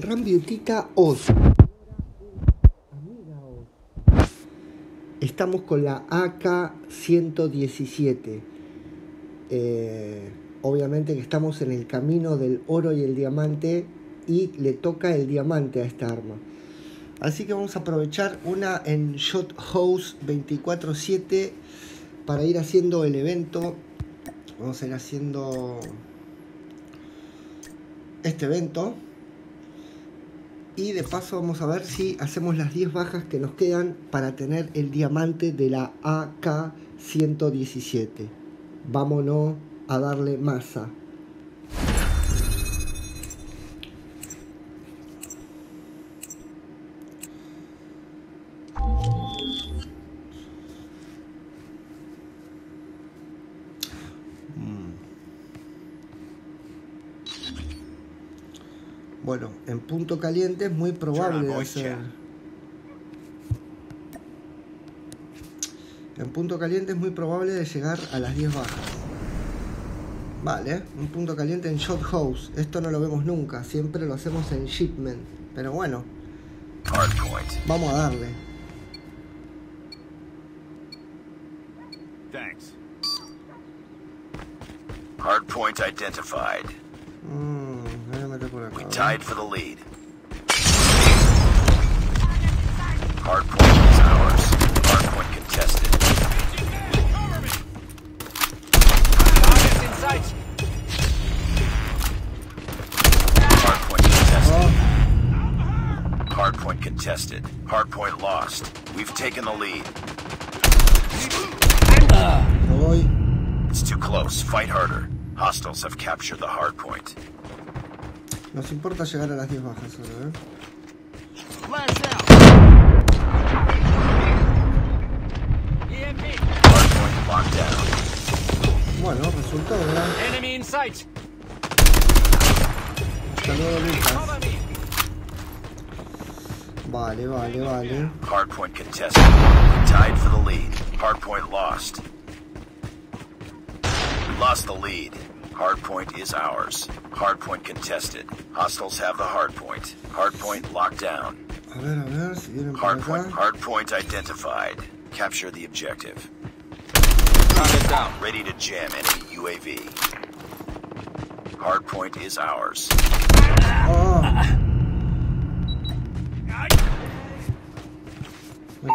Rambeauty's Oz. Estamos con la AK-117. Obviamente que estamos en el camino del oro y el diamante, y le toca el diamante a esta arma. Así que vamos a aprovechar una en Shot House 24-7 para ir haciendo el evento. Vamos a ir haciendo este evento. Y de paso vamos a ver si hacemos las 10 bajas que nos quedan para tener el diamante de la AK-117. Vámonos a darle masa. Bueno, en punto caliente es muy probable hacer... En punto caliente es muy probable de llegar a las 10 bajas. Vale, un punto caliente en Shot House. Esto no lo vemos nunca, siempre lo hacemos en Shipment. Pero bueno, vamos a darle. Thanks. Hard point identified. We tied for the lead. Hard point is ours. Hard point contested. Target in sight. Hard point contested. Hard point contested. Hard point lost. We've taken the lead. It's too close. Fight harder. Hostiles have captured the hard point. Nos importa llegar a las 10 bajas solo, ¿eh? Bueno, resultó, ¿verdad? Hasta luego, Lucas. Vale, vale, vale. Hardpoint contested. Tied for the lead. Hardpoint lost. We lost the lead. Hardpoint is ours. Hardpoint contested. Hostiles have the hardpoint. Hardpoint locked down. Hardpoint identified. Capture the objective. Target down. Ready to jam enemy UAV. Hardpoint is ours.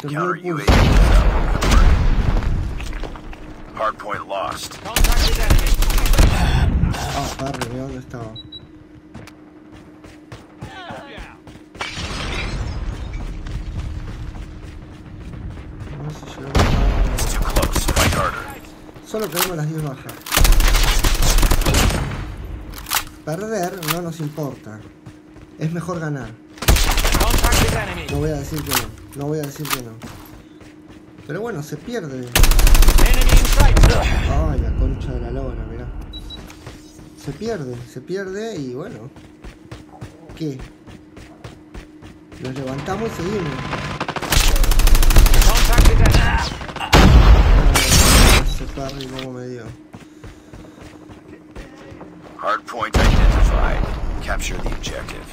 Counter UAV. Hardpoint lost. ¿Dónde estaba? No sé si llegó. Solo perdimos las 10 bajas. Perder no nos importa. Es mejor ganar. No voy a decir que no. No voy a decir que no. Pero bueno, se pierde. Ay, la concha de la lora, mirá. Se pierde y bueno, ¿qué? Nos levantamos y seguimos. Ese parry como me dio. Hardpoint identified. Capture the objective.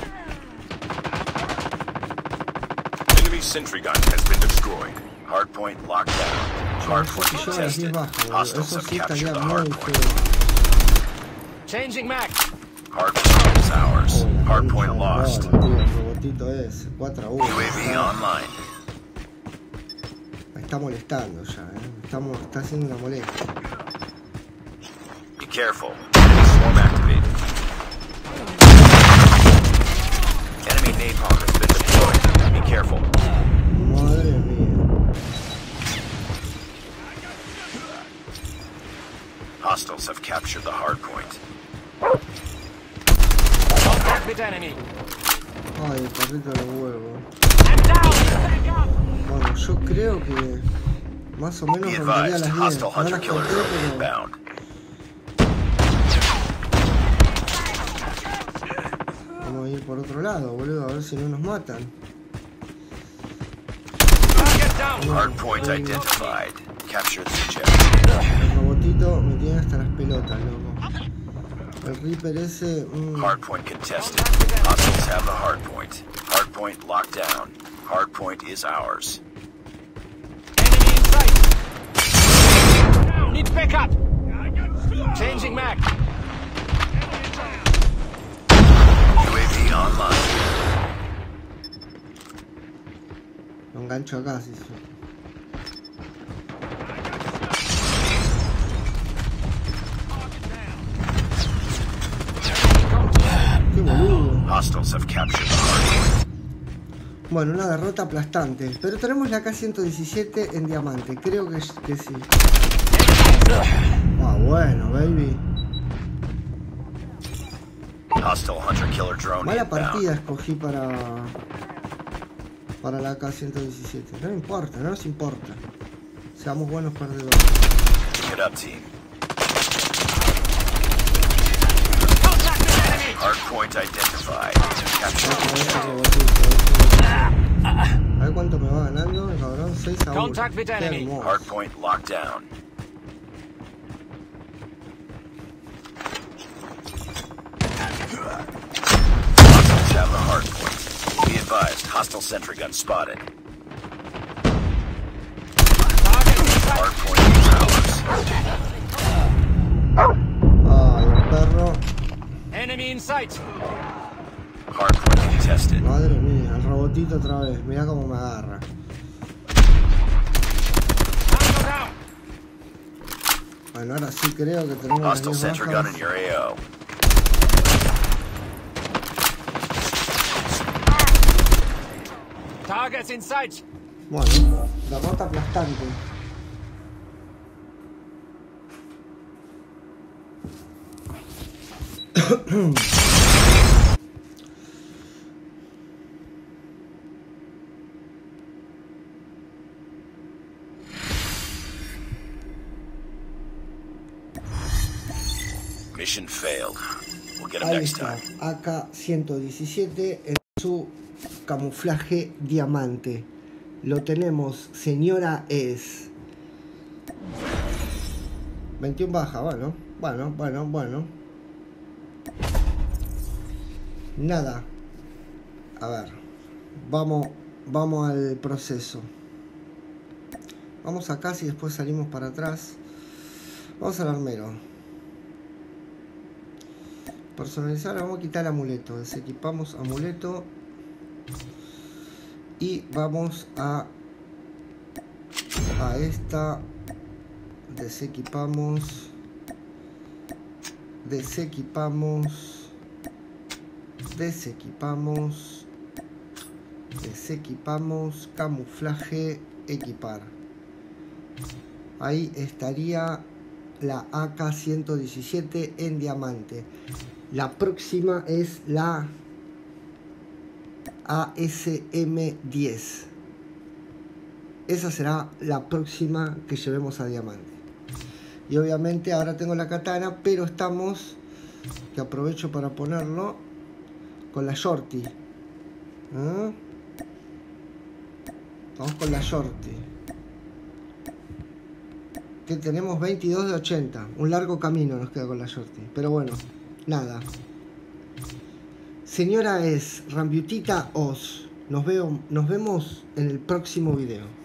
Enemy sentry gun has been destroyed. Hardpoint locked down. Hardpoint contested. Hostiles have captured the hardpoint. Changing Mac. Hardpoint is ours. Hardpoint lost. UAV online. Me está molestando ya, está haciendo una molestia. Be careful. Swarm activated. Enemy napalm has been deployed. Be careful. Madre mía. Hostiles have captured the hardpoint. Enemy. Ay, el perrito de los huevos. Bueno, yo creo que más o menos volvería a las 10. Hostile hunter killer inbound. Vamos a ir por otro lado, boludo, a ver si no nos matan. Hardpoint identified. Capture the objective. El robotito me tiene hasta las pelotas, loco. El Reaper ese... Hardpoint contested. Hostiles have the hardpoint. Hardpoint locked down. Hardpoint is ours. Enemy in sight. Need backup. Changing mag. UAV online. Lo engancho acá, sí. Bueno, una derrota aplastante. Pero tenemos la AK-117 en diamante. Creo que sí. Ah, bueno, baby. Mala partida escogí para la AK-117. No me importa, no nos importa. Seamos buenos perdedores. Hardpoint identified. A ver cuánto me va ganando el cabrón. 6-1. Contact with enemy. Hardpoint locked down. Hostiles have the hardpoint. Be advised, hostile sentry gun spotted. Enemy in sight. Hardpoint contested. Madre mía, el robotito otra vez. Mira cómo me agarra. Bueno, ahora sí creo que tenemos. Hostile sentry gun in your AO. Targets in sight. Bueno, derrota aplastante. Mission failed. We'll get him next time. AK-117 en su camuflaje diamante. Lo tenemos, señora es. 21 baja, bueno. Bueno. Nada. A ver. Vamos al proceso. Vamos acá y después salimos para atrás. Vamos al armero. Personalizar, vamos a quitar el amuleto. Desequipamos amuleto. Y vamos a esta. Desequipamos. Desequipamos, camuflaje, equipar. Ahí estaría la AK-117 en diamante. La próxima es la ASM10. Esa será la próxima que llevemos a diamante. Y obviamente ahora tengo la katana, pero estamos, que aprovecho para ponerlo, con la shorty. Vamos con la shorty, que tenemos 22 de 80. Un largo camino nos queda con la shorty, pero bueno, nada. Señora es Rambeauty's. Nos vemos en el próximo video.